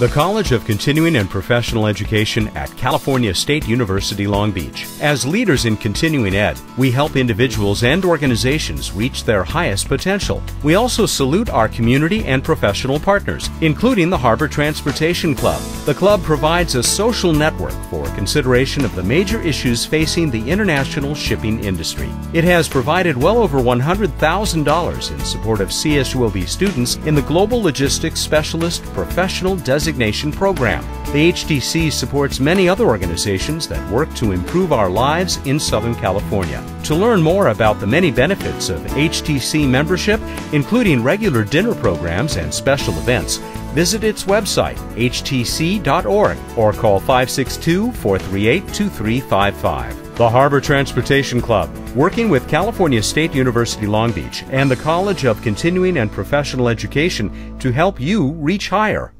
The College of Continuing and Professional Education at California State University, Long Beach. As leaders in continuing ed, we help individuals and organizations reach their highest potential. We also salute our community and professional partners, including the Harbor Transportation Club. The club provides a social network for consideration of the major issues facing the international shipping industry. It has provided well over $100,000 in support of CSUOB students in the Global Logistics Specialist Professional Designation Program. The HTC supports many other organizations that work to improve our lives in Southern California. To learn more about the many benefits of HTC membership, including regular dinner programs and special events, visit its website, htc.org, or call 562-438-2355. The Harbor Transportation Club, working with California State University, Long Beach, and the College of Continuing and Professional Education to help you reach higher.